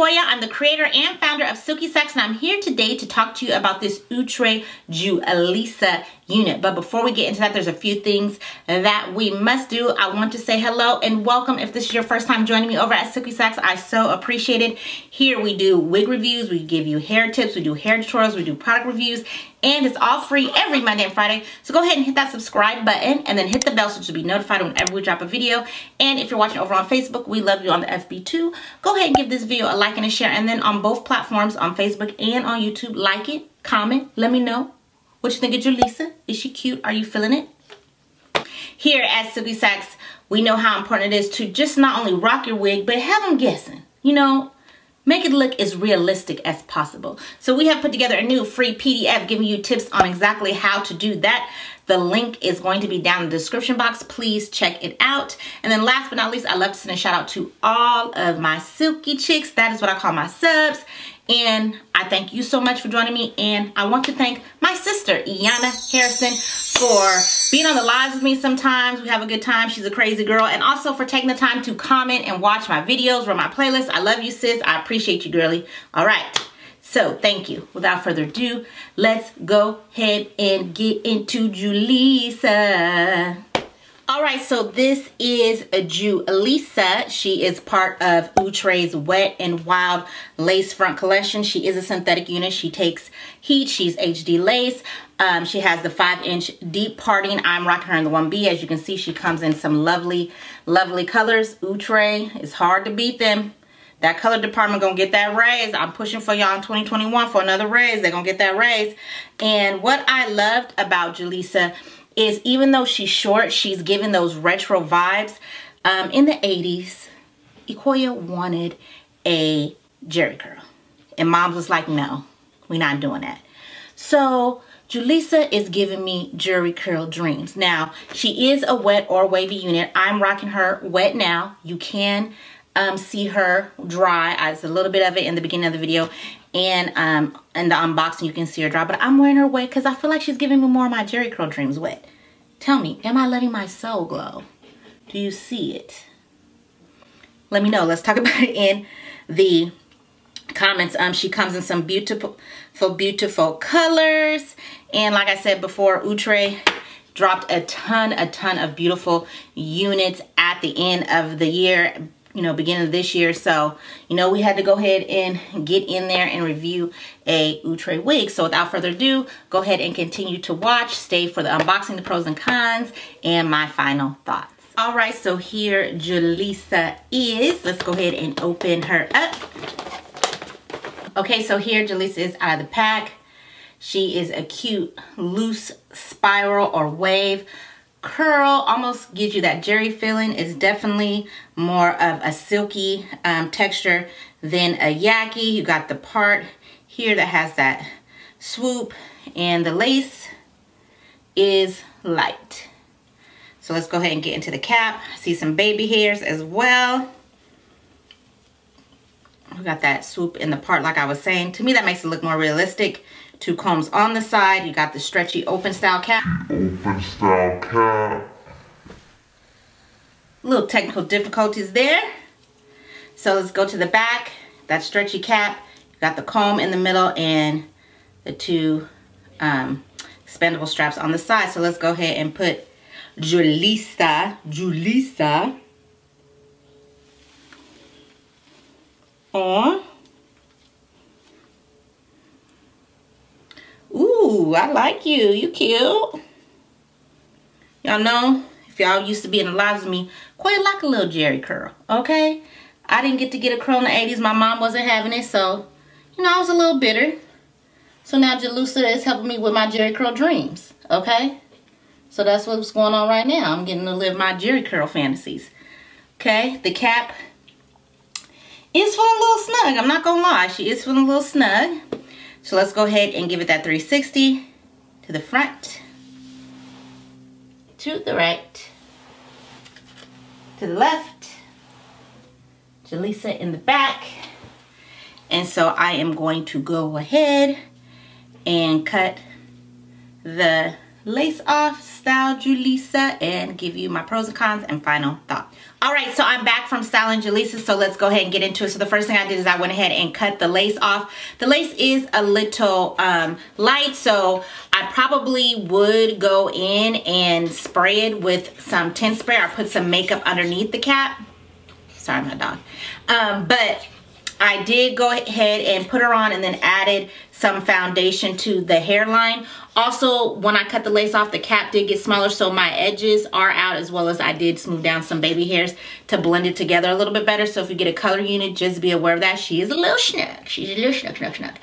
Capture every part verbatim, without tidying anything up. Koya. I'm the creator and founder of Silky Saks, and I'm here today to talk to you about this Outre Julisa unit. But before we get into that, there's a few things that we must do. I want to say hello and welcome. If this is your first time joining me over at Silky Saks, I so appreciate it. Here we do wig reviews, we give you hair tips, we do hair tutorials, we do product reviews, and it's all free every Monday and Friday. So go ahead and hit that subscribe button and then hit the bell so you'll be notified whenever we drop a video. And if you're watching over on Facebook, we love you on the F B too. Go ahead and give this video a like and a share. And then on both platforms, on Facebook and on YouTube, like it, comment, let me know what you think of Julisa. Is she cute? Are you feeling it? Here at Silky Saks, we know how important it is to just not only rock your wig, but have them guessing, you know, make it look as realistic as possible. So we have put together a new free P D F giving you tips on exactly how to do that. The link is going to be down in the description box. Please check it out. And then last but not least, I'd love to send a shout out to all of my silky chicks. That is what I call my subs. And I thank you so much for joining me. And I want to thank my sister, Eyanna Harrison, for being on the lives with me sometimes. We have a good time. She's a crazy girl. And also for taking the time to comment and watch my videos, run my playlist. I love you, sis. I appreciate you, girly. All right. So thank you. Without further ado, let's go ahead and get into Julisa. All right, so this is Julisa. She is part of Outre's Wet and Wild Lace Front Collection. She is a synthetic unit. She takes heat. She's H D lace. Um, she has the five inch deep parting. I'm rocking her in the one B. As you can see, she comes in some lovely, lovely colors. Outre, it's hard to beat them. That color department gonna get that raise. I'm pushing for y'all in twenty twenty-one for another raise. They're gonna get that raise. And what I loved about Julisa is even though she's short, she's giving those retro vibes. Um, in the eighties, Ecoya wanted a Jheri Curl. And Mom was like, no, we're not doing that. So Julisa is giving me Jheri Curl dreams. Now, she is a wet or wavy unit. I'm rocking her wet now. You can Um, see her dry. I did a little bit of it in the beginning of the video, and um, in the unboxing you can see her dry, but I'm wearing her wet because I feel like she's giving me more of my Jheri Curl dreams wet. Tell me, am I letting my soul glow? Do you see it? Let me know. Let's talk about it in the comments. Um, she comes in some beautiful, beautiful colors, and like I said before, Outre dropped a ton, a ton of beautiful units at the end of the year. You know, beginning of this year. So, you know, we had to go ahead and get in there and review a Outre wig. So without further ado, go ahead and continue to watch. Stay for the unboxing, the pros and cons, and my final thoughts. All right, so here Julisa is. Let's go ahead and open her up. Okay, so here Julisa is out of the pack. She is a cute, loose spiral or wave curl, almost gives you that Jheri feeling. It's definitely more of a silky um, texture than a yaki. You got the part here that has that swoop, and the lace is light. So let's go ahead and get into the cap. I see some baby hairs as well. We got that swoop in the part, like I was saying. To me, that makes it look more realistic. Two combs on the side. You got the stretchy open style cap. Open style cap. Little technical difficulties there. So let's go to the back. That stretchy cap. You got the comb in the middle and the two um, expandable straps on the side. So let's go ahead and put Julisa, Julisa on. Ooh, I like you. You cute. Y'all know, if y'all used to be in the lives with me, quite like a little Jheri Curl, okay? I didn't get to get a curl in the eighties. My mom wasn't having it, so, you know, I was a little bitter. So now Julisa is helping me with my Jheri Curl dreams, okay? So that's what's going on right now. I'm getting to live my Jheri Curl fantasies, okay? The cap is feeling a little snug. I'm not going to lie. She is feeling a little snug. So let's go ahead and give it that three sixty to the front, to the right, to the left, Julisa in the back. And so I am going to go ahead and cut the lace off, style Julisa, and give you my pros and cons and final thought. All right, so I'm back from styling Julisa, so let's go ahead and get into it. So the first thing I did is I went ahead and cut the lace off. The lace is a little um, light, so I probably would go in and spray it with some tint spray or put some makeup underneath the cap. Sorry, my dog. Um, but I did go ahead and put her on and then added some foundation to the hairline. Also, when I cut the lace off, the cap did get smaller, so my edges are out, as well as I did smooth down some baby hairs to blend it together a little bit better. So if you get a color unit, just be aware of that. She is a little schnook. She's a little schnook, schnook, schnook.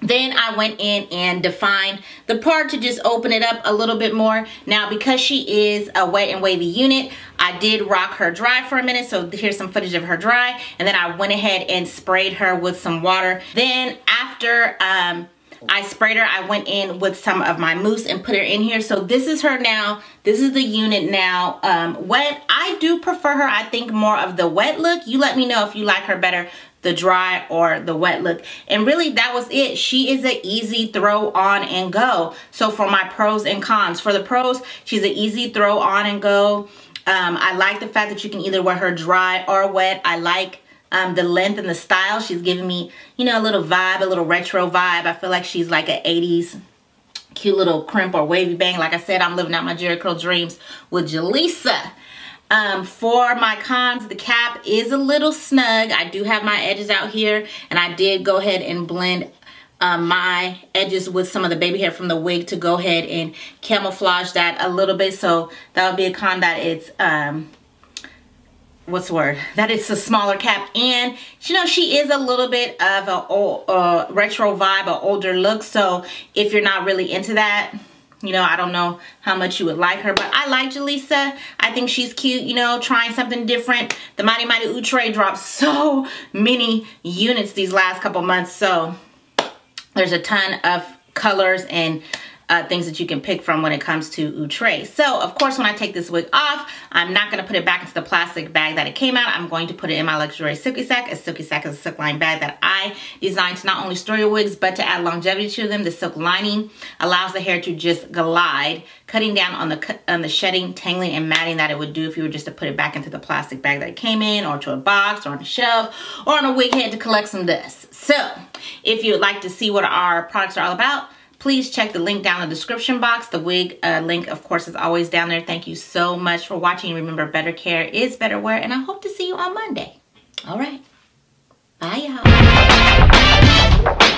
Then I went in and defined the part to just open it up a little bit more. Now, because she is a wet and wavy unit, I did rock her dry for a minute. So here's some footage of her dry. And then I went ahead and sprayed her with some water. Then after um, I sprayed her, I went in with some of my mousse and put her in here. So this is her now. This is the unit now um, wet. I do prefer her, I think, more of the wet look. You let me know if you like her better, the dry or the wet look. And really, that was it. She is an easy throw on and go. So for my pros and cons, for the pros, she's an easy throw on and go. Um, I like the fact that you can either wear her dry or wet. I like um, the length and the style. She's giving me, you know, a little vibe, a little retro vibe. I feel like she's like an eighties cute little crimp or wavy bang. Like I said, I'm living out my Jheri Curl dreams with Julisa. Um, for my cons, the cap is a little snug. I do have my edges out here, and I did go ahead and blend um, my edges with some of the baby hair from the wig to go ahead and camouflage that a little bit. So that would be a con, that it's, um, what's the word? That it's a smaller cap. And, you know, she is a little bit of a old, uh, retro vibe, an older look. So if you're not really into that, you know, I don't know how much you would like her, but I like Julisa. I think she's cute, you know, trying something different. The Mighty Mighty Outre dropped so many units these last couple months, so there's a ton of colors and uh, things that you can pick from when it comes to Outre. So, of course, when I take this wig off, I'm not going to put it back into the plastic bag that it came out. I'm going to put it in my luxury Silky Saks. A Silky Saks is a silk line bag that I designed to not only store your wigs, but to add longevity to them. The silk lining allows the hair to just glide, cutting down on the on the shedding, tangling, and matting that it would do if you were just to put it back into the plastic bag that it came in, or to a box, or on a shelf, or on a wig head to collect some dust. So, if you would like to see what our products are all about, please check the link down in the description box. The wig uh, link, of course, is always down there. Thank you so much for watching. Remember, better care is better wear, and I hope to see you on Monday. All right. Bye, y'all.